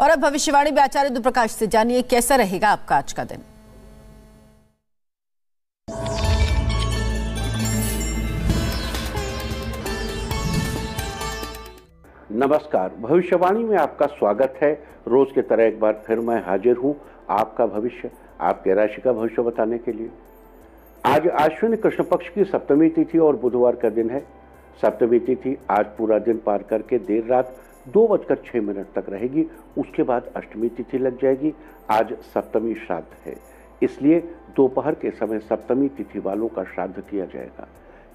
और अब भविष्यवाणी में आचार्य इंदु प्रकाश से जानिए कैसा रहेगा आपका आज का दिन। नमस्कार, भविष्यवाणी में आपका स्वागत है। रोज की तरह एक बार फिर मैं हाजिर हूं आपका भविष्य, आपके राशि का भविष्य बताने के लिए। आज अश्विन कृष्ण पक्ष की सप्तमी तिथि और बुधवार का दिन है। सप्तमी तिथि आज पूरा दिन पार करके देर रात 2:06 तक रहेगी, उसके बाद अष्टमी तिथि लग जाएगी। आज सप्तमी श्राद्ध है, इसलिए दोपहर के समय सप्तमी तिथि वालों का श्राद्ध किया जाएगा।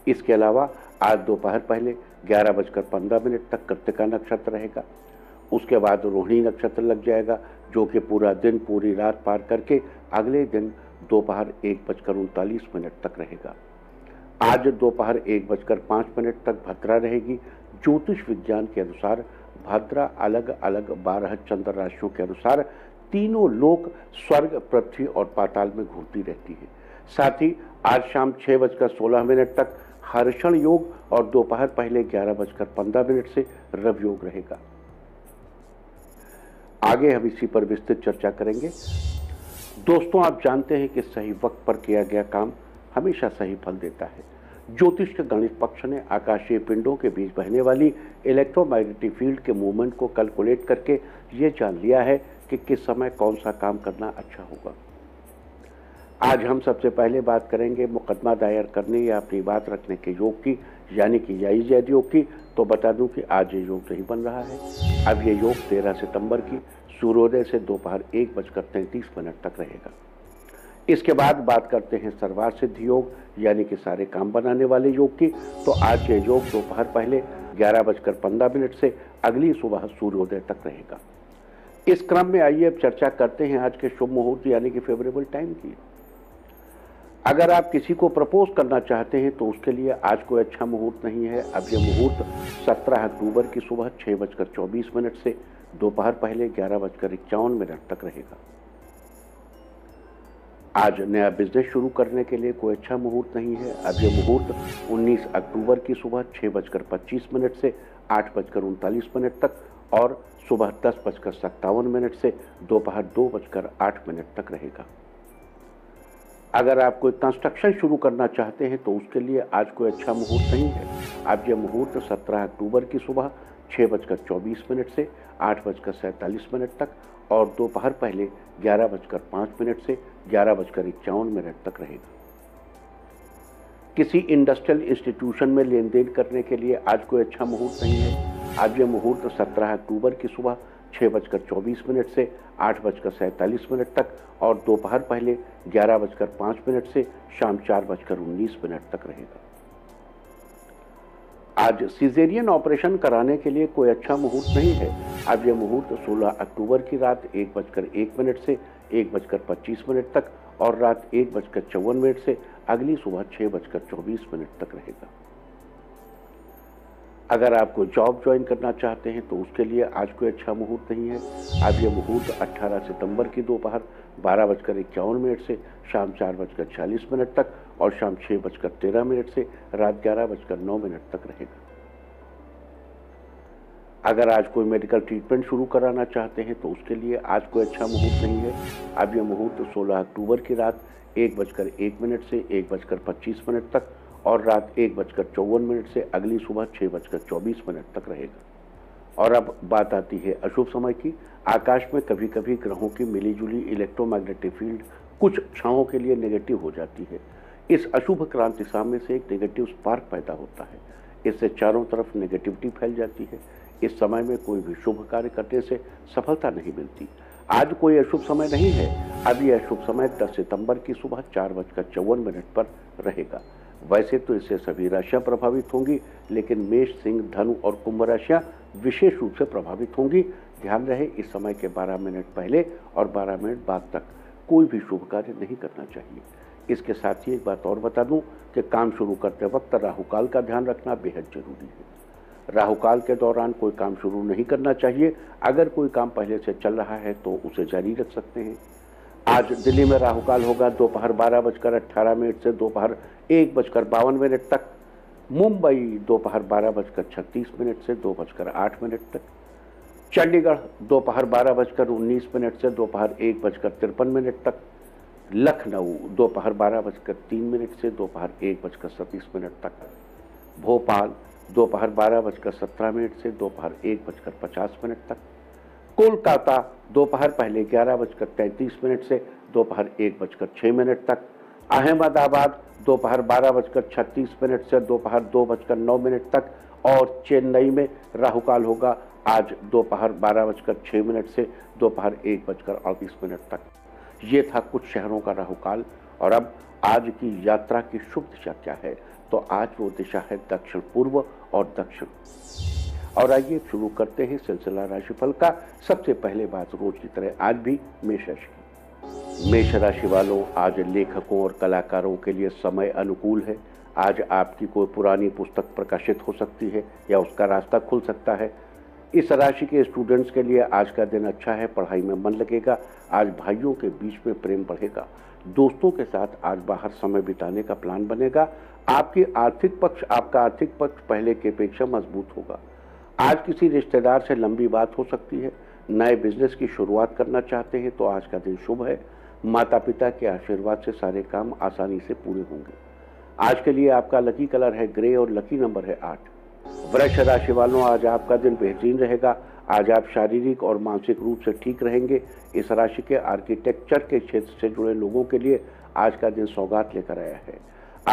इसके अलावा आज दोपहर पहले 11:15 तक कृतिका नक्षत्र रहेगा, उसके बाद रोहिणी नक्षत्र लग जाएगा, जो कि पूरा दिन पूरी रात पार करके अगले दिन दोपहर 1:39 तक रहेगा। आज दोपहर 1:05 तक भद्रा रहेगी। ज्योतिष विज्ञान के अनुसार भद्रा अलग अलग 12 चंद्र राशियों के अनुसार तीनों लोक स्वर्ग, पृथ्वी और पाताल में घूमती रहती है। साथ ही आज शाम 6:16 तक हर्षण योग और दोपहर पहले 11:15 से रवि योग रहेगा। आगे हम इसी पर विस्तृत चर्चा करेंगे। दोस्तों, आप जानते हैं कि सही वक्त पर किया गया काम हमेशा सही फल देता है। ज्योतिष के गणित पक्ष ने आकाशीय पिंडों के बीच बहने वाली इलेक्ट्रोमैग्नेटिक फील्ड के मूवमेंट को कैलकुलेट करके ये जान लिया है कि किस समय कौन सा काम करना अच्छा होगा। आज हम सबसे पहले बात करेंगे मुकदमा दायर करने या अपनी बात रखने के योग की, यानी कि याद योग की। तो बता दूं कि आज ये योग नहीं बन रहा है। अब ये योग 13 सितंबर की सूर्योदय से दोपहर 1:33 तक रहेगा। इसके बाद बात करते हैं सर्वार्थ सिद्धि योग, यानी कि सारे काम बनाने वाले योग की। तो आज ये योग दोपहर पहले 11:15 से अगली सुबह सूर्योदय तक रहेगा। इस क्रम में आइए अब चर्चा करते हैं आज के शुभ मुहूर्त, यानी कि फेवरेबल टाइम की। अगर आप किसी को प्रपोज करना चाहते हैं तो उसके लिए आज कोई अच्छा मुहूर्त नहीं है। अब यह मुहूर्त 17 अक्टूबर की सुबह 6:24 से दोपहर पहले 11:51 तक रहेगा। आज नया बिजनेस शुरू करने के लिए कोई अच्छा मुहूर्त नहीं है। अब यह मुहूर्त 19 अक्टूबर की सुबह 6:25 से 8:39 तक और सुबह 10:57 से दोपहर 2:08 तक रहेगा। अगर आप कोई कंस्ट्रक्शन शुरू करना चाहते हैं तो उसके लिए आज कोई अच्छा मुहूर्त नहीं है। अब यह मुहूर्त 17 अक्टूबर की सुबह 6:24 से 8:47 तक और दोपहर पहले 11:05 से 11:51 तक रहेगा। किसी इंडस्ट्रियल इंस्टीट्यूशन में लेन देन करने के लिए आज कोई अच्छा मुहूर्त नहीं है। आज यह मुहूर्त 17 अक्टूबर की सुबह 6:24 से 8:47 तक और दोपहर पहले 11:05 से शाम 4:19 तक रहेगा। आज सिजेरियन ऑपरेशन कराने के लिए कोई अच्छा मुहूर्त नहीं है। अब यह मुहूर्त 16 अक्टूबर की रात 1:01 से 1:25 तक और रात 1:54 से अगली सुबह 6:24 तक रहेगा। अगर आप कोई जॉब ज्वाइन करना चाहते हैं तो उसके लिए आज कोई अच्छा मुहूर्त नहीं है। अब यह मुहूर्त 18 सितंबर की दोपहर 12:51 से शाम 4:46 तक और शाम 6:13 से रात 11:09 तक रहेगा। अगर आज कोई मेडिकल ट्रीटमेंट शुरू कराना चाहते हैं तो उसके लिए आज कोई अच्छा मुहूर्त नहीं है। अब यह मुहूर्त 16 अक्टूबर की रात 1:01 से 1:25 तक और रात 1:54 से अगली सुबह 6:24 तक रहेगा। और अब बात आती है अशुभ समय की। आकाश में कभी कभी ग्रहों की मिलीजुली इलेक्ट्रोमैग्नेटिक फील्ड कुछ क्षणों के लिए नेगेटिव हो जाती है। इस अशुभ क्रांति सामने से एक नेगेटिव स्पार्क पैदा होता है, इससे चारों तरफ नेगेटिविटी फैल जाती है। इस समय में कोई भी शुभ कार्य करने से सफलता नहीं मिलती। आज कोई अशुभ समय नहीं है। अब यह अशुभ समय 10 सितंबर की सुबह 4:54 पर रहेगा। वैसे तो इससे सभी राशियां प्रभावित होंगी, लेकिन मेष, सिंह, धनु और कुंभ राशियां विशेष रूप से प्रभावित होंगी। ध्यान रहे, इस समय के 12 मिनट पहले और 12 मिनट बाद तक कोई भी शुभ कार्य नहीं करना चाहिए। इसके साथ ही एक बात और बता दूं कि काम शुरू करते वक्त राहु काल का ध्यान रखना बेहद जरूरी है। राहु काल के दौरान कोई काम शुरू नहीं करना चाहिए। अगर कोई काम पहले से चल रहा है तो उसे जारी रख सकते हैं। आज दिल्ली में राहु काल होगा दोपहर 12:18 से दोपहर 1:52 तक, मुंबई दोपहर 12:36 से 2:08 तक, चंडीगढ़ दोपहर 12:19 से दोपहर 1:53 तक, लखनऊ दोपहर 12:03 से दोपहर 1:37 तक, भोपाल दोपहर 12:17 से दोपहर 1:50 तक, कोलकाता दोपहर पहले 11:33 से दोपहर 1:06 तक, अहमदाबाद दोपहर 12:36 से दोपहर 2:09 तक, और चेन्नई में राहु काल होगा आज दोपहर 12:06 से दोपहर 1:38 तक। ये था कुछ शहरों का राहु काल। और अब आज की यात्रा की शुभ दिशा क्या है, तो आज वो दिशा है दक्षिण पूर्व और दक्षिण। और आइए शुरू करते हैं सिलसिला राशिफल का। सबसे पहले बात रोज की तरह आज भी मेष राशि की। मेष राशि वालों, आज लेखकों और कलाकारों के लिए समय अनुकूल है। आज आपकी कोई पुरानी पुस्तक प्रकाशित हो सकती है या उसका रास्ता खुल सकता है। इस राशि के स्टूडेंट्स के लिए आज का दिन अच्छा है। पढ़ाई में मन लगेगा। आज भाइयों के बीच में प्रेम बढ़ेगा। दोस्तों के साथ आज बाहर समय बिताने का प्लान बनेगा। आपका आर्थिक पक्ष पहले की अपेक्षा मजबूत होगा। आज किसी रिश्तेदार से लंबी बात हो सकती है। नए बिजनेस की शुरुआत करना चाहते हैं तो आज का दिन शुभ है। माता पिता के आशीर्वाद से सारे काम आसानी से पूरे होंगे। आज के लिए आपका लकी कलर है ग्रे और लकी नंबर है 8। वृष राशि वालों, आज आपका दिन बेहतरीन रहेगा। आज आप शारीरिक और मानसिक रूप से ठीक रहेंगे। इस राशि के आर्किटेक्चर के क्षेत्र से जुड़े लोगों के लिए आज का दिन सौगात लेकर आया है।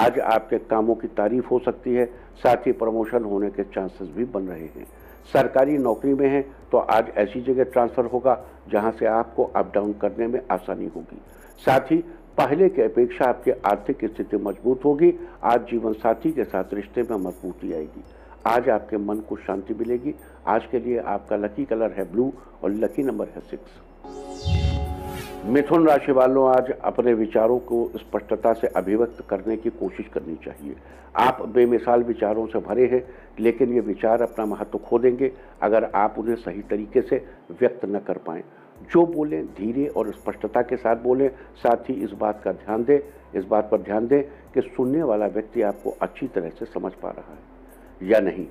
आज आपके कामों की तारीफ हो सकती है। साथ ही प्रमोशन होने के चांसेस भी बन रहे हैं। सरकारी नौकरी में हैं तो आज ऐसी जगह ट्रांसफर होगा जहां से आपको अप डाउन करने में आसानी होगी। साथ ही पहले की अपेक्षा आपकी आर्थिक स्थिति मजबूत होगी। आज जीवन साथी के साथ रिश्ते में मजबूती आएगी। आज आपके मन को शांति मिलेगी। आज के लिए आपका लकी कलर है ब्लू और लकी नंबर है 6। मिथुन राशि वालों, आज अपने विचारों को स्पष्टता से अभिव्यक्त करने की कोशिश करनी चाहिए। आप बेमिसाल विचारों से भरे हैं, लेकिन ये विचार अपना महत्व खो देंगे अगर आप उन्हें सही तरीके से व्यक्त न कर पाएं। जो बोलें धीरे और स्पष्टता के साथ बोलें। साथ ही इस बात पर ध्यान दें कि सुनने वाला व्यक्ति आपको अच्छी तरह से समझ पा रहा है या नहीं।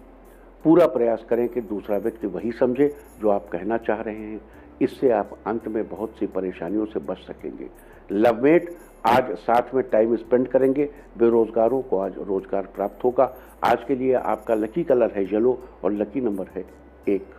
पूरा प्रयास करें कि दूसरा व्यक्ति वही समझे जो आप कहना चाह रहे हैं। इससे आप अंत में बहुत सी परेशानियों से बच सकेंगे। लवमेट आज साथ में टाइम स्पेंड करेंगे। बेरोजगारों को आज रोजगार प्राप्त होगा। आज के लिए आपका लकी कलर है येलो और लकी नंबर है 1।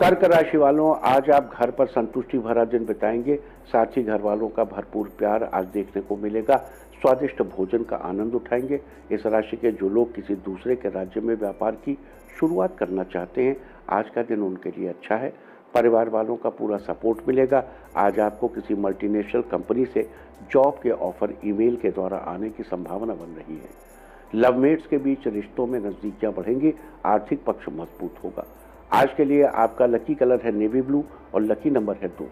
कर्क राशि वालों, आज आप घर पर संतुष्टि भरा दिन बिताएंगे। साथ ही घर वालों का भरपूर प्यार आज देखने को मिलेगा। स्वादिष्ट भोजन का आनंद उठाएंगे। इस राशि के जो लोग किसी दूसरे के राज्य में व्यापार की शुरुआत करना चाहते हैं, आज का दिन उनके लिए अच्छा है। परिवार वालों का पूरा सपोर्ट मिलेगा। आज आपको किसी मल्टीनेशनल कंपनी से जॉब के ऑफर ईमेल के द्वारा आने की संभावना बन रही है। लवमेट्स के बीच रिश्तों में नजदीकियां बढ़ेंगी। आर्थिक पक्ष मजबूत होगा। आज के लिए आपका लकी कलर है नेवी ब्लू और लकी नंबर है 2।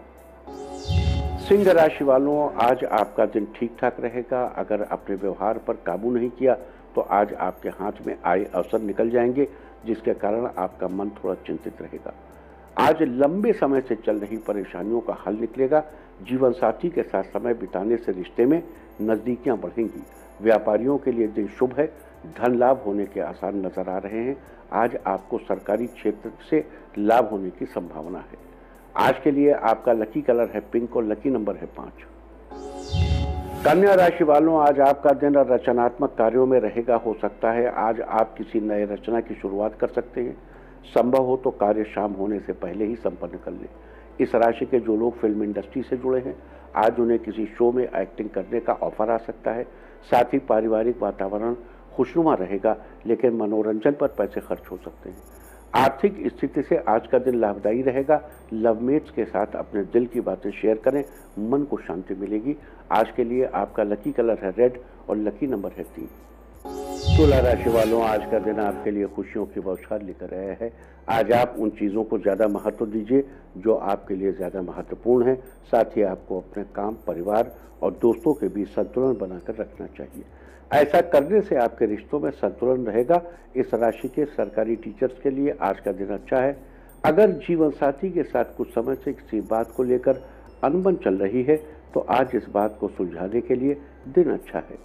सिंह राशि वालों, आज आपका दिन ठीक ठाक रहेगा। अगर अपने व्यवहार पर काबू नहीं किया तो आज आपके हाथ में आए अवसर निकल जाएंगे, जिसके कारण आपका मन थोड़ा चिंतित रहेगा। आज लंबे समय से चल रही परेशानियों का हल निकलेगा। जीवन साथी के साथ समय बिताने से रिश्ते में नजदीकियां बढ़ेंगी। व्यापारियों के लिए दिन शुभ है। धन लाभ होने के आसार नजर आ रहे हैं। आज आपको सरकारी क्षेत्र से लाभ होने की संभावना है। आज के लिए आपका लकी कलर है पिंक और लकी नंबर है 5। कन्या राशि वालों, आज आपका दिन रचनात्मक कार्यों में रहेगा। हो सकता है आज आप किसी नए रचना की शुरुआत कर सकते हैं। संभव हो तो कार्य शाम होने से पहले ही संपन्न कर लें। इस राशि के जो लोग फिल्म इंडस्ट्री से जुड़े हैं, आज उन्हें किसी शो में एक्टिंग करने का ऑफर आ सकता है। साथ ही पारिवारिक वातावरण खुशनुमा रहेगा, लेकिन मनोरंजन पर पैसे खर्च हो सकते हैं। आर्थिक स्थिति से आज का दिन लाभदायी रहेगा। लवमेट्स के साथ अपने दिल की बातें शेयर करें, मन को शांति मिलेगी। आज के लिए आपका लकी कलर है रेड और लकी नंबर है 3। तुला राशि वालों, आज का दिन आपके लिए खुशियों की बौछार लेकर आया है। आज आप उन चीज़ों को ज़्यादा महत्व दीजिए जो आपके लिए ज़्यादा महत्वपूर्ण है। साथ ही आपको अपने काम, परिवार और दोस्तों के बीच संतुलन बनाकर रखना चाहिए। ऐसा करने से आपके रिश्तों में संतुलन रहेगा। इस राशि के सरकारी टीचर्स के लिए आज का दिन अच्छा है। अगर जीवन साथी के साथ कुछ समय से किसी बात को लेकर अनबन चल रही है तो आज इस बात को सुलझाने के लिए दिन अच्छा है।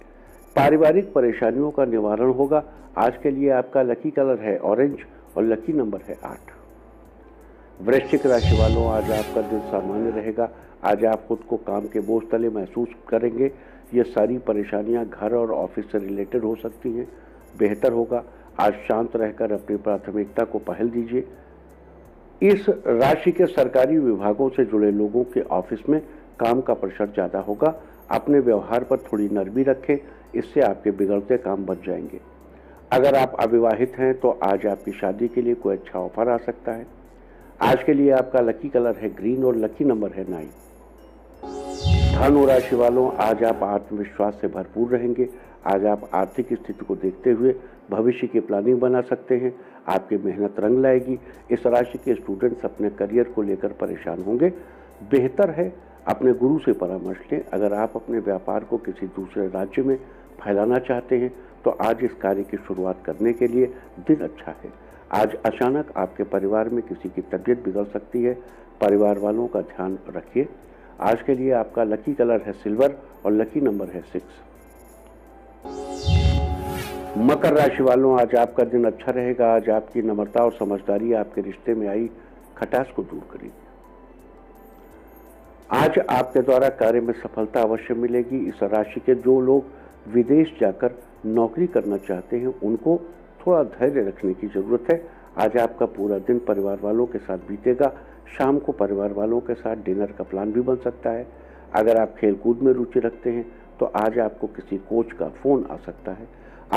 पारिवारिक परेशानियों का निवारण होगा। आज के लिए आपका लकी कलर है ऑरेंज और लकी नंबर है 8। वृश्चिक राशि वालों, आज आपका दिन सामान्य रहेगा। आज आप खुद को काम के बोझ तले महसूस करेंगे। ये सारी परेशानियां घर और ऑफिस से रिलेटेड हो सकती हैं। बेहतर होगा आज शांत रहकर अपनी प्राथमिकता को पहल दीजिए। इस राशि के सरकारी विभागों से जुड़े लोगों के ऑफिस में काम का प्रेशर ज़्यादा होगा। अपने व्यवहार पर थोड़ी नरमी रखें, इससे आपके बिगड़ते काम बच जाएंगे। अगर आप अविवाहित हैं तो आज आपकी शादी के लिए कोई अच्छा ऑफर आ सकता है। आज के लिए आपका लकी कलर है ग्रीन और लकी नंबर है 9। धनु राशि वालों, आज आप आत्मविश्वास से भरपूर रहेंगे। आज आप आर्थिक स्थिति को देखते हुए भविष्य की प्लानिंग बना सकते हैं। आपकी मेहनत रंग लाएगी। इस राशि के स्टूडेंट्स अपने करियर को लेकर परेशान होंगे। बेहतर है अपने गुरु से परामर्श लें। अगर आप अपने व्यापार को किसी दूसरे राज्य में फैलाना चाहते हैं तो आज इस कार्य की शुरुआत करने के लिए दिन अच्छा है। आज अचानक आपके परिवार में किसी की तबीयत बिगड़ सकती है। परिवार वालों का ध्यान रखिए। आज के लिए आपका लकी कलर है सिल्वर और लकी नंबर है 6। मकर राशि वालों, आज आपका दिन अच्छा रहेगा। आज आपकी नम्रता और समझदारी आपके रिश्ते में आई खटास को दूर करेगी। आज आपके द्वारा कार्य में सफलता अवश्य मिलेगी। इस राशि के जो लोग विदेश जाकर नौकरी करना चाहते हैं उनको थोड़ा धैर्य रखने की ज़रूरत है। आज आपका पूरा दिन परिवार वालों के साथ बीतेगा। शाम को परिवार वालों के साथ डिनर का प्लान भी बन सकता है। अगर आप खेलकूद में रुचि रखते हैं तो आज आपको किसी कोच का फ़ोन आ सकता है।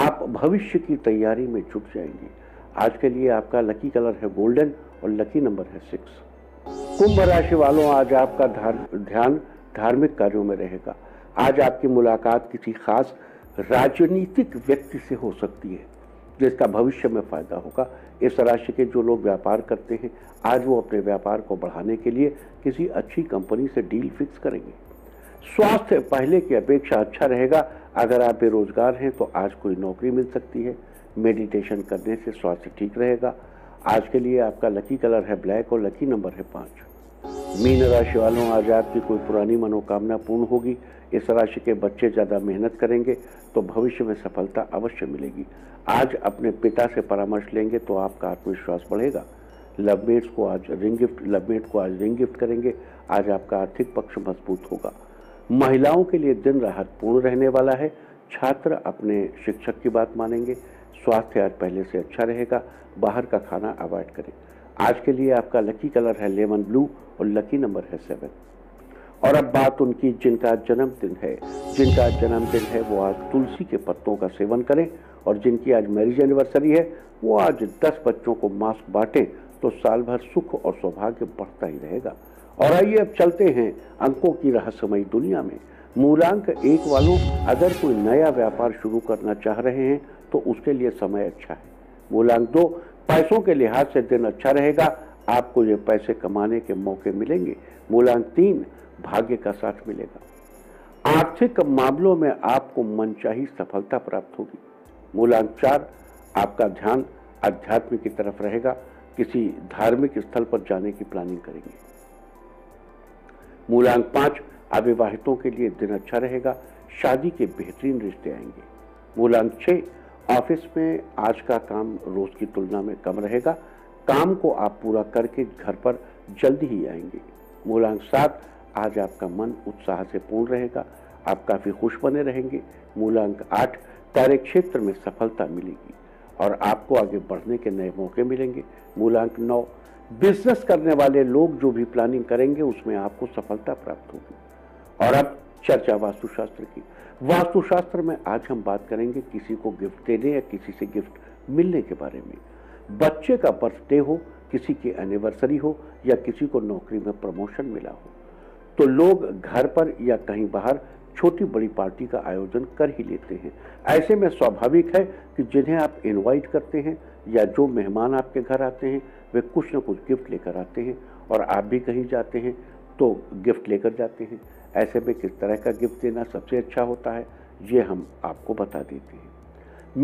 आप भविष्य की तैयारी में जुट जाएंगे। आज के लिए आपका लकी कलर है गोल्डन और लकी नंबर है 6। कुंभ राशि वालों, आज आपका ध्यान धार्मिक कार्यों में रहेगा। आज आपकी मुलाकात किसी खास राजनीतिक व्यक्ति से हो सकती है जिसका भविष्य में फायदा होगा। इस राशि के जो लोग व्यापार करते हैं आज वो अपने व्यापार को बढ़ाने के लिए किसी अच्छी कंपनी से डील फिक्स करेंगे। स्वास्थ्य पहले की अपेक्षा अच्छा रहेगा। अगर आप बेरोजगार हैं तो आज कोई नौकरी मिल सकती है। मेडिटेशन करने से स्वास्थ्य ठीक रहेगा। आज के लिए आपका लकी कलर है ब्लैक और लकी नंबर है 5। मीन राशि वालों, आज आपकी कोई पुरानी मनोकामना पूर्ण होगी। इस राशि के बच्चे ज़्यादा मेहनत करेंगे तो भविष्य में सफलता अवश्य मिलेगी। आज अपने पिता से परामर्श लेंगे तो आपका आत्मविश्वास बढ़ेगा। लवमेट को आज रिंग गिफ्ट करेंगे। आज आपका आर्थिक पक्ष मजबूत होगा। महिलाओं के लिए दिन राहत पूर्ण रहने वाला है। छात्र अपने शिक्षक की बात मानेंगे। स्वास्थ्य आज पहले से अच्छा रहेगा। बाहर का खाना अवॉइड करें। आज के लिए आपका लकी कलर है लेमन ब्लू और लकी नंबर है 7। और अब बात उनकी जिनका जन्मदिन है वो आज तुलसी के पत्तों का सेवन करें। और जिनकी आज मैरिज एनिवर्सरी है वो आज 10 बच्चों को मास्क बांटें तो साल भर सुख और सौभाग्य बढ़ता ही रहेगा। और आइए अब चलते हैं अंकों की रहस्यमयी दुनिया में। मूलांक 1 वालों, अगर कोई नया व्यापार शुरू करना चाह रहे हैं तो उसके लिए समय अच्छा है। मूलांक 2, पैसों के लिहाज से दिन अच्छा रहेगा। आपको ये पैसे कमाने के मौके मिलेंगे। मूलांक 3, भाग्य का साथ मिलेगा। आर्थिक मामलों में आपको मनचाही सफलता प्राप्त होगी। मूलांक 4, आपका ध्यान अध्यात्म की तरफ रहेगा। किसी धार्मिक स्थल पर जाने की प्लानिंग करेंगे। मूलांक 5, अविवाहितों के लिए दिन अच्छा रहेगा। शादी के बेहतरीन रिश्ते आएंगे। मूलांक 6, ऑफिस में आज का काम रोज की तुलना में कम रहेगा। काम को आप पूरा करके घर पर जल्दी ही आएंगे। मूलांक 7, आज आपका मन उत्साह से पूर्ण रहेगा। आप काफ़ी खुश बने रहेंगे। मूलांक 8, कार्य क्षेत्र में सफलता मिलेगी और आपको आगे बढ़ने के नए मौके मिलेंगे। मूलांक 9, बिजनेस करने वाले लोग जो भी प्लानिंग करेंगे उसमें आपको सफलता प्राप्त होगी। और अब चर्चा वास्तुशास्त्र की। वास्तुशास्त्र में आज हम बात करेंगे किसी को गिफ्ट देने या किसी से गिफ्ट मिलने के बारे में। बच्चे का बर्थडे हो, किसी की एनिवर्सरी हो या किसी को नौकरी में प्रमोशन मिला हो तो लोग घर पर या कहीं बाहर छोटी बड़ी पार्टी का आयोजन कर ही लेते हैं। ऐसे में स्वाभाविक है कि जिन्हें आप इनवाइट करते हैं या जो मेहमान आपके घर आते हैं वे कुछ न कुछ गिफ्ट लेकर आते हैं। और आप भी कहीं जाते हैं तो गिफ्ट लेकर जाते हैं। ऐसे में किस तरह का गिफ्ट देना सबसे अच्छा होता है ये हम आपको बता देते हैं।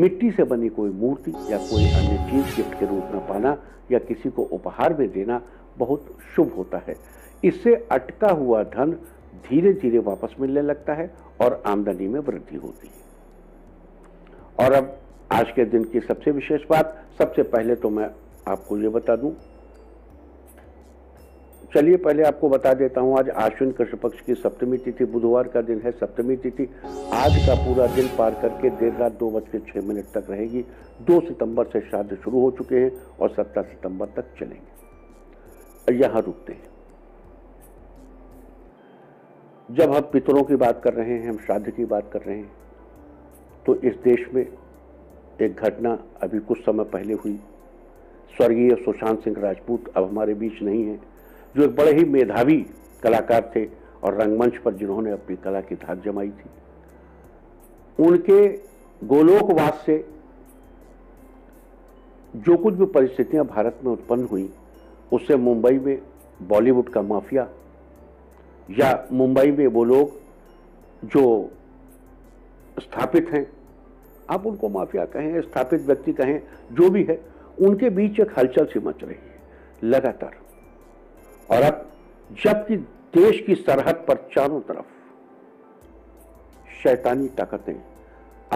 मिट्टी से बनी कोई मूर्ति या कोई अन्य चीज़ गिफ्ट के रूप में पाना या किसी को उपहार में देना बहुत शुभ होता है। इससे अटका हुआ धन धीरे धीरे वापस मिलने लगता है और आमदनी में वृद्धि होती है। और अब आज के दिन की सबसे विशेष बात, सबसे पहले तो मैं आपको ये बता दूं चलिए पहले आपको बता देता हूँ, आज आश्विन कृष्ण पक्ष की सप्तमी तिथि, बुधवार का दिन है सप्तमी तिथि। आज का पूरा दिन पार करके देर रात 2:06 तक रहेगी। 2 सितंबर से श्राद्ध शुरू हो चुके हैं और 17 सितंबर तक चलेंगे। यहाँ रुकते हैं। जब हम पितरों की बात कर रहे हैं, हम श्राद्ध की बात कर रहे हैं, तो इस देश में एक घटना अभी कुछ समय पहले हुई। स्वर्गीय सुशांत सिंह राजपूत अब हमारे बीच नहीं हैं, जो एक बड़े ही मेधावी कलाकार थे और रंगमंच पर जिन्होंने अपनी कला की धाक जमाई थी। उनके गोलोकवास से जो कुछ भी परिस्थितियां भारत में उत्पन्न हुई, उससे मुंबई में बॉलीवुड का माफिया या मुंबई में वो लोग जो स्थापित हैं, आप उनको माफिया कहें, स्थापित व्यक्ति कहें, जो भी है, उनके बीच एक हलचल सी मच रही है लगातार। और अब जबकि देश की सरहद पर चारों तरफ शैतानी ताकतें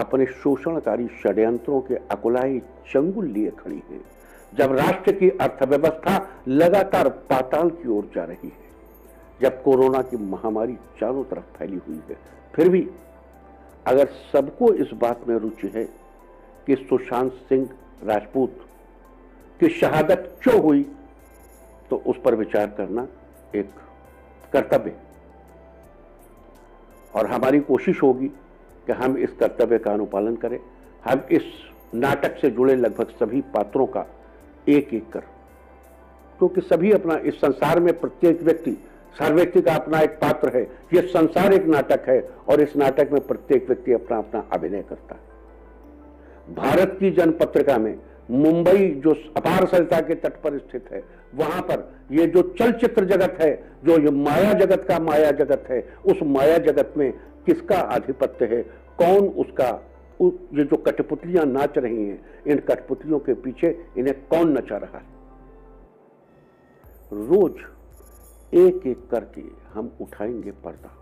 अपने शोषणकारी षड्यंत्रों के अकुलाई चंगुल लिए खड़ी हैं, जब राष्ट्र की अर्थव्यवस्था लगातार पाताल की ओर जा रही है, जब कोरोना की महामारी चारों तरफ फैली हुई है, फिर भी अगर सबको इस बात में रुचि है कि सुशांत सिंह राजपूत की शहादत क्यों हुई, तो उस पर विचार करना एक कर्तव्य है। और हमारी कोशिश होगी कि हम इस कर्तव्य का अनुपालन करें। हम इस नाटक से जुड़े लगभग सभी पात्रों का एक एक कर, क्योंकि सभी अपना, इस संसार में प्रत्येक व्यक्ति, हर व्यक्ति का अपना एक पात्र है। ये संसार एक नाटक है और इस नाटक में प्रत्येक व्यक्ति अपना अपना अभिनय करता है। भारत की जनपत्रिका में मुंबई जो अपार सरिता के तट पर स्थित है, वहां पर ये जो चलचित्र जगत है, जो ये माया जगत का माया जगत है, उस माया जगत में किसका आधिपत्य है, कौन उसका, ये जो कठपुतलियां नाच रही हैं, इन कठपुतलियों के पीछे इन्हें कौन नचा रहा है। रोज एक एक करके हम उठाएंगे पर्दा,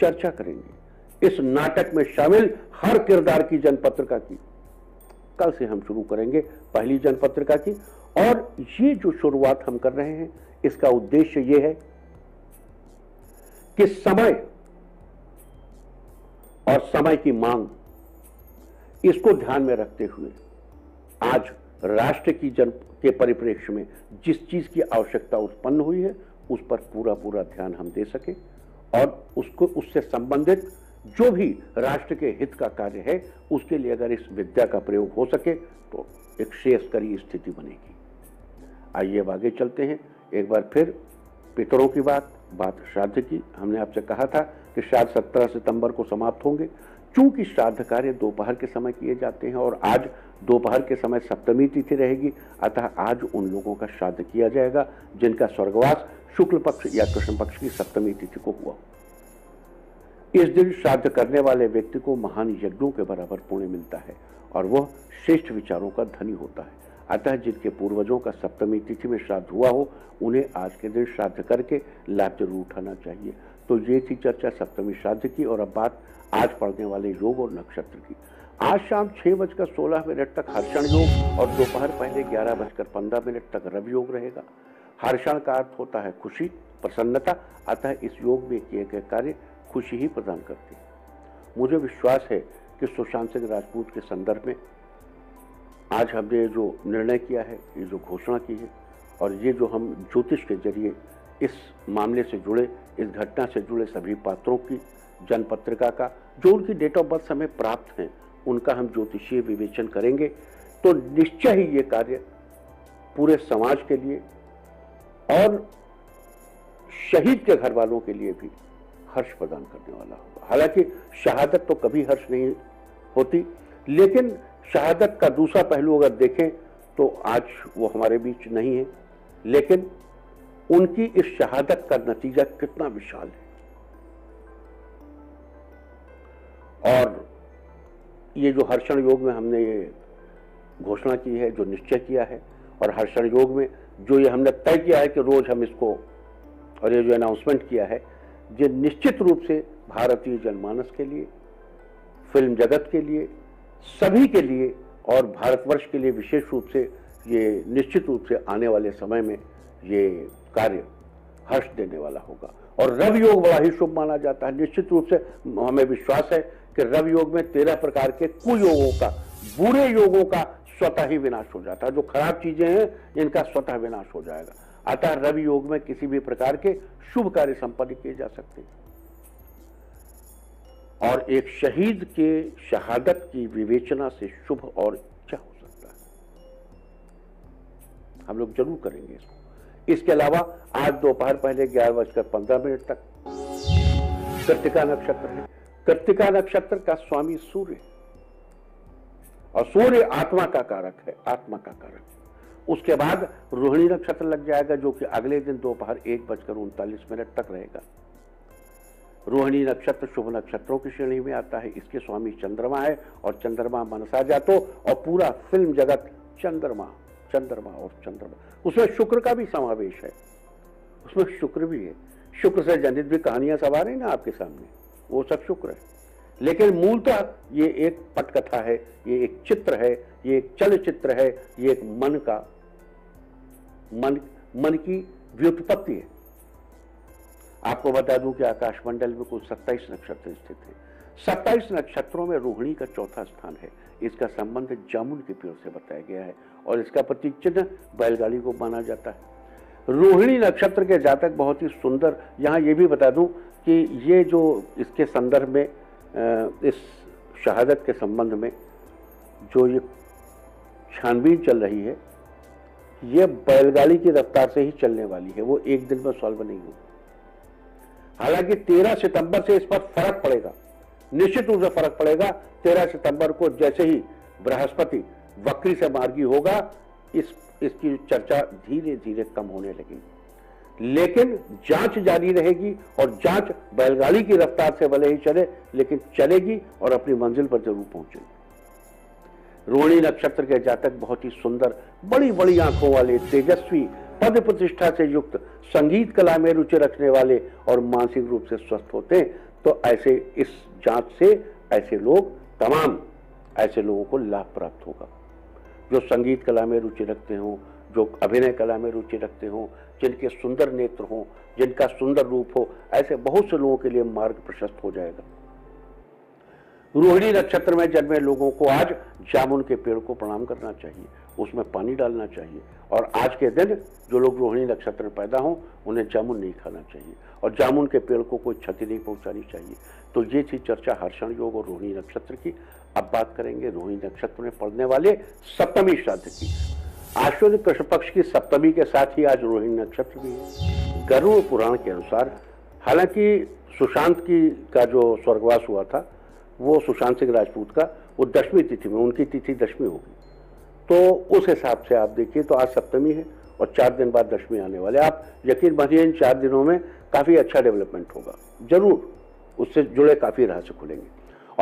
चर्चा करेंगे इस नाटक में शामिल हर किरदार की जनपत्रिका की। कल से हम शुरू करेंगे पहली जनपत्रिका की। और ये जो शुरुआत हम कर रहे हैं, इसका उद्देश्य ये है कि समय और समय की मांग, इसको ध्यान में रखते हुए आज राष्ट्र की के परिप्रेक्ष्य में जिस चीज की आवश्यकता उत्पन्न हुई है, उस पर पूरा पूरा ध्यान हम दे सके और उसको, उससे संबंधित जो भी राष्ट्र के हित का कार्य है, उसके लिए अगर इस विद्या का प्रयोग हो सके तो एक श्रेयस्करी स्थिति बनेगी। आइए अब आगे चलते हैं। एक बार फिर पितरों की बात श्राद्ध की। हमने आपसे कहा था कि श्राद्ध 17 सितंबर को समाप्त होंगे। चूंकि श्राद्ध कार्य दोपहर के समय किए जाते हैं और आज दोपहर के समय सप्तमी तिथि रहेगी, अतः आज उन लोगों का श्राद्ध किया जाएगा जिनका स्वर्गवास शुक्ल पक्ष या कृष्ण पक्ष की सप्तमी तिथि को हुआ। इस दिन श्राद्ध करने वाले व्यक्ति को महान यज्ञों के बराबर पुण्य मिलता है और वह श्रेष्ठ विचारों का धनी होता है। अतः जिनके पूर्वजों का सप्तमी तिथि में श्राद्ध हुआ हो, उन्हें आज के दिन श्राद्ध करके लाभ जरूर उठाना चाहिए। तो ये थी चर्चा सप्तमी श्राद्ध की। और अब बात आज पढ़ने वाले योग और नक्षत्र की। आज शाम 6:16 तक हर्षण योग और दोपहर पहले 11:15 तक रवि योग रहेगा। हर्षण का अर्थ होता है खुशी, प्रसन्नता, अतः इस योग में किए गए कार्य खुशी ही प्रदान करते हैं। मुझे विश्वास है कि सुशांत सिंह राजपूत के संदर्भ में आज हमने जो निर्णय किया है, ये जो घोषणा की है, और ये जो हम ज्योतिष के जरिए इस मामले से जुड़े, इस घटना से जुड़े सभी पात्रों की जनपत्रिका का, जो उनकी डेट ऑफ बर्थ हमें प्राप्त हैं, उनका हम ज्योतिषीय विवेचन करेंगे, तो निश्चय ही ये कार्य पूरे समाज के लिए और शहीद के घर वालों के लिए भी हर्ष प्रदान करने वाला होगा। हालांकि शहादत तो कभी हर्ष नहीं होती, लेकिन शहादत का दूसरा पहलू अगर देखें तो आज वो हमारे बीच नहीं है, लेकिन उनकी इस शहादत का नतीजा कितना विशाल है। और ये जो हर्षण योग में हमने ये घोषणा की है, जो निश्चय किया है, और हर्षण योग में जो ये हमने तय किया है कि रोज हम इसको, और ये जो अनाउंसमेंट किया है, ये निश्चित रूप से भारतीय जनमानस के लिए, फिल्म जगत के लिए, सभी के लिए और भारतवर्ष के लिए विशेष रूप से ये निश्चित रूप से आने वाले समय में ये कार्य हर्ष देने वाला होगा। और रवि योग बड़ा ही शुभ माना जाता है। निश्चित रूप से हमें विश्वास है कि रवि योग में 13 प्रकार के कुयोगों का, बुरे योगों का स्वतः ही विनाश हो जाता है। जो खराब चीजें हैं इनका स्वतः विनाश हो जाएगा। अतः रवि योग में किसी भी प्रकार के शुभ कार्य संपन्न किए जा सकते हैं। और एक शहीद के शहादत की विवेचना से शुभ और क्या हो सकता है, हम लोग जरूर करेंगे इसको। इसके अलावा आज दोपहर पहले 11:15 तक कृतिका नक्षत्र है। कृतिका नक्षत्र का स्वामी सूर्य, और सूर्य आत्मा का कारक है, आत्मा का कारक। उसके बाद रोहिणी नक्षत्र लग जाएगा, जो कि अगले दिन दोपहर 1:39 तक रहेगा। रोहिणी नक्षत्र शुभ नक्षत्रों की श्रेणी में आता है। इसके स्वामी चंद्रमा है, और चंद्रमा मनसा जातो, और पूरा फिल्म जगत चंद्रमा चंद्रमा और चंद्रमा। उसमें शुक्र का भी समावेश है, उसमें शुक्र भी है। शुक्र से जनित भी कहानियां सब आ रही ना आपके सामने, वो सब शुक्र है। लेकिन मूलतः ये एक पटकथा है, ये एक चित्र है, ये एक चलचित्र है, ये एक मन का मन की व्युत्पत्ति है। आपको बता दूं कि आकाशमंडल में कुल 27 नक्षत्र स्थित हैं। 27 नक्षत्रों में रोहिणी का चौथा स्थान है। इसका संबंध जामुन के पेड़ से बताया गया है, और इसका प्रतीक चिन्ह बैलगाड़ी को माना जाता है। रोहिणी नक्षत्र के जातक बहुत ही सुंदर, यहाँ ये भी बता दूं कि ये जो इसके संदर्भ में, इस शहादत के संबंध में जो ये छानबीन चल रही है, ये बैलगाड़ी की रफ्तार से ही चलने वाली है, वो एक दिन में सॉल्व नहीं होगी। हालांकि 13 सितंबर से इस पर फर्क पड़ेगा, निश्चित रूप से फर्क पड़ेगा। 13 सितंबर को जैसे ही बृहस्पति वक्री से मार्गी होगा, इसकी चर्चा धीरे धीरे कम होने लगेगी। लेकिन जांच जारी रहेगी, और जांच बैलगाड़ी की रफ्तार से भले ही चले, लेकिन चलेगी और अपनी मंजिल पर जरूर पहुंचेगी। रोहिणी नक्षत्र के जातक बहुत ही सुंदर, बड़ी बड़ी आंखों वाले, तेजस्वी, पद प्रतिष्ठा से युक्त, संगीत कला में रुचि रखने वाले, और मानसिक रूप से स्वस्थ होते हैं। तो ऐसे इस जांच से ऐसे लोग, तमाम ऐसे लोगों को लाभ प्राप्त होगा, जो संगीत कला में रुचि रखते हों, जो अभिनय कला में रुचि रखते हों, जिनके सुंदर नेत्र हों, जिनका सुंदर रूप हो, ऐसे बहुत से लोगों के लिए मार्ग प्रशस्त हो जाएगा। रोहिणी नक्षत्र में जन्मे लोगों को आज जामुन के पेड़ को प्रणाम करना चाहिए, उसमें पानी डालना चाहिए। और आज के दिन जो लोग रोहिणी नक्षत्र में पैदा हों, उन्हें जामुन नहीं खाना चाहिए, और जामुन के पेड़ को कोई क्षति नहीं पहुंचानी चाहिए। तो ये थी चर्चा हर्षण योग और रोहिणी नक्षत्र की। अब बात करेंगे रोहिणी नक्षत्र में पड़ने वाले सप्तमी श्राद्ध की। आश्विन कृष्ण पक्ष की सप्तमी के साथ ही आज रोहिणी नक्षत्र भी है। गरुड़ पुराण के अनुसार, हालांकि सुशांत की का जो स्वर्गवास हुआ था, वो सुशांत सिंह राजपूत का, वो 10वीं तिथि में, उनकी तिथि 10वीं होगी। तो उस हिसाब से आप देखिए तो आज सप्तमी है, और 4 दिन बाद 10वीं आने वाले। आप यकीन मानिए इन 4 दिनों में काफ़ी अच्छा डेवलपमेंट होगा, जरूर उससे जुड़े काफ़ी रहस्य खुलेंगे।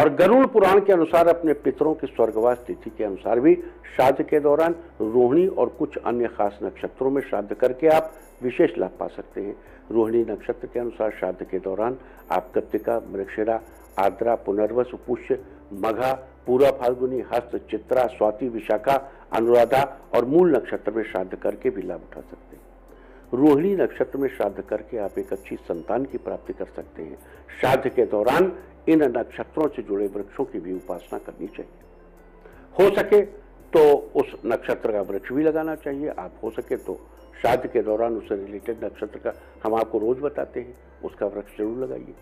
और गरुड़ पुराण के अनुसार अपने पितरों की स्वर्गवास तिथि के अनुसार भी श्राद्ध के दौरान रोहिणी और कुछ अन्य खास नक्षत्रों में श्राद्ध करके आप विशेष लाभ पा सकते हैं। रोहिणी नक्षत्र के अनुसार श्राद्ध के दौरान आप कृतिका, मृगशिरा, आर्द्रा, पुनर्वसु, पुष्य, मघा, पूरा फाल्गुनी, हस्त, चित्रा, स्वाति, विशाखा, अनुराधा और मूल नक्षत्र में श्राद्ध करके भी लाभ उठा सकते हैं। रोहिणी नक्षत्र में श्राद्ध करके आप एक अच्छी संतान की प्राप्ति कर सकते हैं। श्राद्ध के दौरान इन नक्षत्रों से जुड़े वृक्षों की भी उपासना करनी चाहिए। हो सके तो उस नक्षत्र का वृक्ष भी लगाना चाहिए। आप हो सके तो श्राद्ध के दौरान उससे रिलेटेड नक्षत्र का, हम आपको रोज बताते हैं, उसका वृक्ष जरूर लगाइए।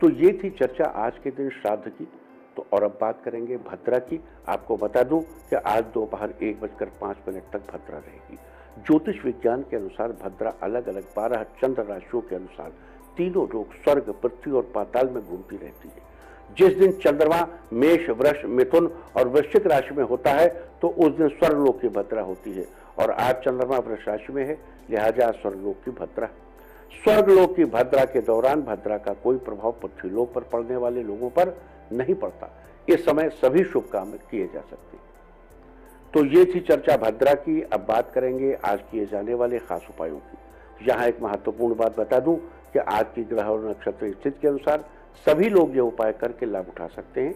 तो ये थी चर्चा आज के दिन श्राद्ध की। तो और अब बात करेंगे भद्रा की। आपको बता दूं कि आज दोपहर 1:05 तक भद्रा रहेगी। ज्योतिष विज्ञान के अनुसार भद्रा अलग अलग 12 चंद्र राशियों के अनुसार तीनों लोग स्वर्ग, पृथ्वी और पाताल में घूमती रहती है। जिस दिन चंद्रमा मेष, वृष, मिथुन और वृश्चिक राशि में होता है, तो उस दिन स्वर्गलोक की भद्रा होती है। और आज चंद्रमा वृष राशि में है, लिहाजा स्वर्गलोक की भद्रा। स्वर्गलोक की भद्रा के दौरान भद्रा का कोई प्रभाव पृथ्वीलोक पर पड़ने वाले लोगों पर नहीं पड़ता। इस समय सभी शुभ काम किए जा सकते हैं। तो ये थी चर्चा भद्रा की। अब बात करेंगे आज किए जाने वाले खास उपायों की। यहाँ एक महत्वपूर्ण बात बता दूं कि आज की ग्रह और नक्षत्र स्थिति के अनुसार सभी लोग ये उपाय करके लाभ उठा सकते हैं।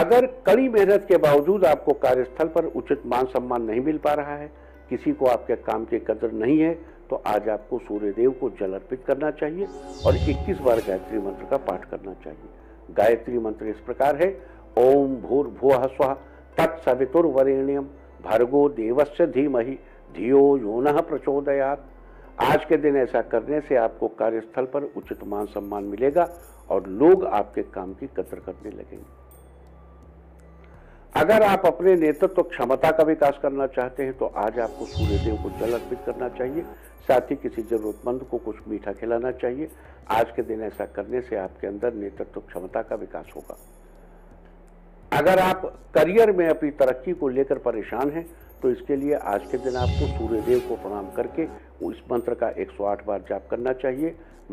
अगर कड़ी मेहनत के बावजूद आपको कार्यस्थल पर उचित मान सम्मान नहीं मिल पा रहा है, किसी को आपके काम की कदर नहीं है, तो आज आपको सूर्यदेव को जल अर्पित करना चाहिए और 21 बार गायत्री मंत्र का पाठ करना चाहिए। गायत्री मंत्र इस प्रकार है, ओम भूर्भुवः स्वः तत्सवितुर्वरेण्यं भर्गो देवस्य धीमहि धियो यो नः प्रचोदयात्। आज के दिन ऐसा करने से आपको कार्यस्थल पर उचित मान सम्मान मिलेगा और लोग आपके काम की कदर करने लगेंगे। अगर आप अपने नेतृत्व क्षमता का विकास करना चाहते हैं तो आज आपको सूर्यदेव को जल अर्पित करना चाहिए, साथ ही किसी जरूरतमंद को कुछ मीठा खिलाना चाहिए। आज के दिन ऐसा करने से आपके अंदर नेतृत्व क्षमता का विकास होगा। अगर आप करियर में अपनी तरक्की को लेकर परेशान हैं तो इसके लिए आज के दिन आपको सूर्यदेव को प्रणाम करके उस मंत्र का 108 बार जाप करना चाहिए।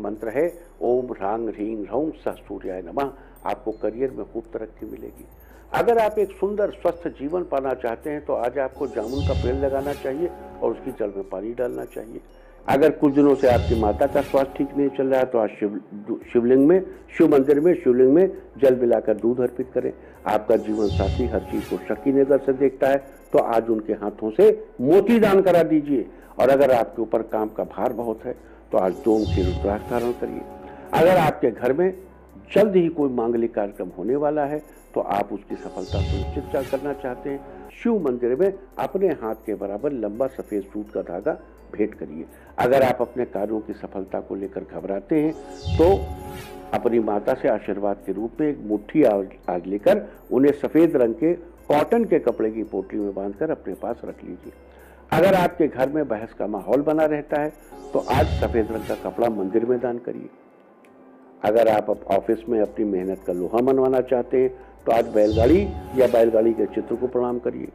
मंत्र है ओम ह्रांग ह्रीं ह्रौं सः सूर्याय नमः। आपको करियर में खूब तरक्की मिलेगी। अगर आप एक सुंदर स्वस्थ जीवन पाना चाहते हैं तो आज आपको जामुन का पेड़ लगाना चाहिए और उसकी जल में पानी डालना चाहिए। अगर कुछ दिनों से आपकी माता का स्वास्थ्य ठीक नहीं चल रहा है तो आज शिवलिंग में जल मिलाकर दूध अर्पित करें। आपका जीवन साथी हर चीज को शकी नजर से देखता है तो आज उनके हाथों से मोती दान करा दीजिए। और अगर आपके ऊपर काम का भार बहुत है तो आज डोम की रुद्राक्ष धारण करिए। अगर आपके घर में जल्द ही कोई मांगलिक कार्यक्रम होने वाला है तो आप उसकी सफलता सुनिश्चित करना चाहते हैं, शिव मंदिर में अपने हाथ के बराबर लंबा सफेद सूत का धागा भेंट करिए। अगर आप अपने कार्यों की सफलता को लेकर घबराते हैं तो अपनी माता से आशीर्वाद के रूप में एक मुट्ठी आज लेकर उन्हें सफेद रंग के कॉटन के कपड़े की पोटली में बांधकर अपने पास रख लीजिए। अगर आपके घर में बहस का माहौल बना रहता है तो आज सफेद रंग का कपड़ा मंदिर में दान करिए। अगर आप ऑफिस में अपनी मेहनत का लोहा मनवाना चाहते हैं तो आज बैलगाड़ी या बैलगाड़ी के चित्र को प्रणाम करिए।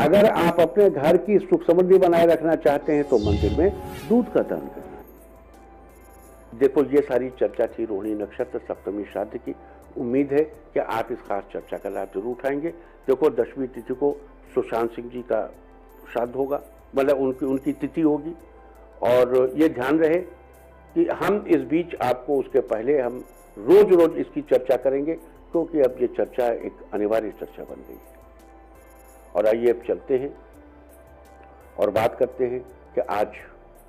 अगर आप अपने घर की सुख समृद्धि बनाए रखना चाहते हैं तो मंदिर में दूध का दान करिए। देखो, ये सारी चर्चा थी रोहिणी नक्षत्र सप्तमी श्राद्ध की। उम्मीद है कि आप इस खास चर्चा का लाभ जरूर उठाएंगे। देखो, 10वीं तिथि को सुशांत सिंह जी का श्राद्ध होगा, मतलब उनकी तिथि होगी। और ये ध्यान रहे कि हम इस बीच आपको उसके पहले हम रोज रोज इसकी चर्चा करेंगे, क्योंकि अब ये चर्चा एक अनिवार्य चर्चा बन गई है। और आइए अब चलते हैं और बात करते हैं कि आज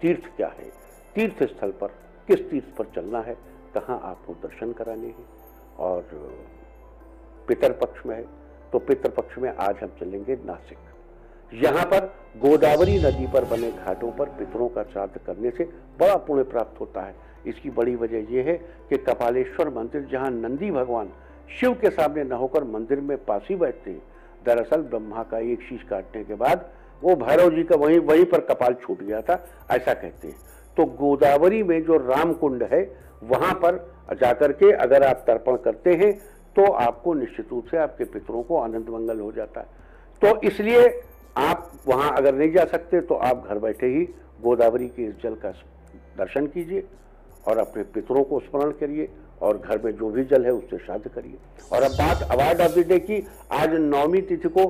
तीर्थ क्या है, तीर्थ स्थल पर किस तीर्थ पर चलना है, कहाँ आपको दर्शन कराने हैं। और पितर पक्ष में है तो पितर पक्ष में आज हम चलेंगे नासिक। यहाँ पर गोदावरी नदी पर बने घाटों पर पितरों का श्राद्ध करने से बड़ा पुण्य प्राप्त होता है। इसकी बड़ी वजह यह है कि कपालेश्वर मंदिर, जहाँ नंदी भगवान शिव के सामने न होकर मंदिर में पास ही बैठते हैं, दरअसल ब्रह्मा का एक शीश काटने के बाद वो भैरव जी का वहीं पर कपाल छूट गया था, ऐसा कहते हैं। तो गोदावरी में जो राम कुंड है वहाँ पर जाकर के अगर आप तर्पण करते हैं तो आपको निश्चित रूप से आपके पितरों को आनंद मंगल हो जाता है। तो इसलिए आप वहाँ अगर नहीं जा सकते तो आप घर बैठे ही गोदावरी के इस जल का दर्शन कीजिए और अपने पितरों को स्मरण करिए और घर में जो भी जल है उससे श्राद्ध करिए। और अब बात अवार्ड ऑफ द डे की। आज 9वीं तिथि को,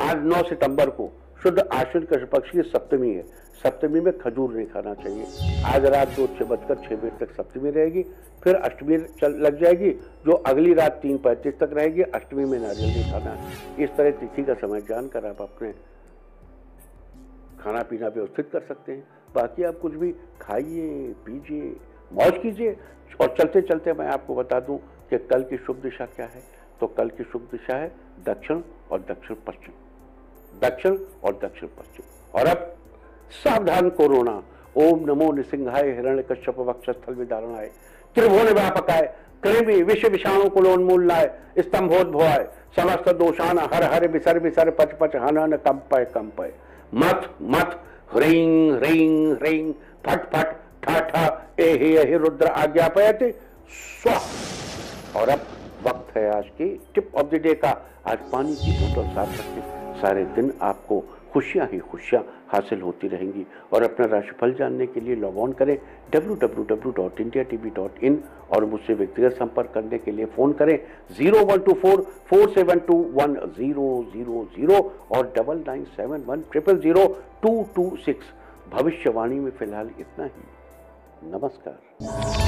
आज 9 सितंबर को शुद्ध आश्विन कृष्ण पक्ष की सप्तमी है। सप्तमी में खजूर नहीं खाना चाहिए। आज रात 2:06 तक सप्तमी रहेगी, फिर अष्टमी लग जाएगी जो अगली रात 3:35 तक रहेगी। अष्टमी में नारियल नहीं खाना। इस तरह तिथि का समय जानकर आप अपने खाना पीना व्यवस्थित कर सकते हैं। बाकी आप कुछ भी खाइए, पीजिए, मौज कीजिए। और चलते चलते मैं आपको बता दूं कि कल की शुभ दिशा क्या है। तो कल की शुभ दिशा है दक्षिण और दक्षिण पश्चिम, दक्षिण और दक्षिण पश्चिम। और अब सावधान कोरोना। ओम नमो नृसिंहाय हिरण्यकश्यप वक्षस्थल विदारणाय त्रिभुवन व्यापकाय कृमि विष विषाणु कुलोन्मूलनाय स्तंभोद्भवाय समस्त दोषान हर हर विसर विसर पच पच हन हन कंपय कंपय। मथ मथ ह्रीं ह्रीं ह्रीं फट फट ठा ठा एहि एहि रुद्र आज्ञापयते स्व। और अब वक्त है आज की टिप ऑफ द डे का। आज पानी की बोतल साफ रखें। सारे दिन आपको खुशियां ही खुशियां हासिल होती रहेंगी। और अपना राशिफल जानने के लिए लॉग ऑन करें www.indiatv.in और मुझसे व्यक्तिगत संपर्क करने के लिए फ़ोन करें 0124472100 और 9971000226। भविष्यवाणी में फिलहाल इतना ही। नमस्कार।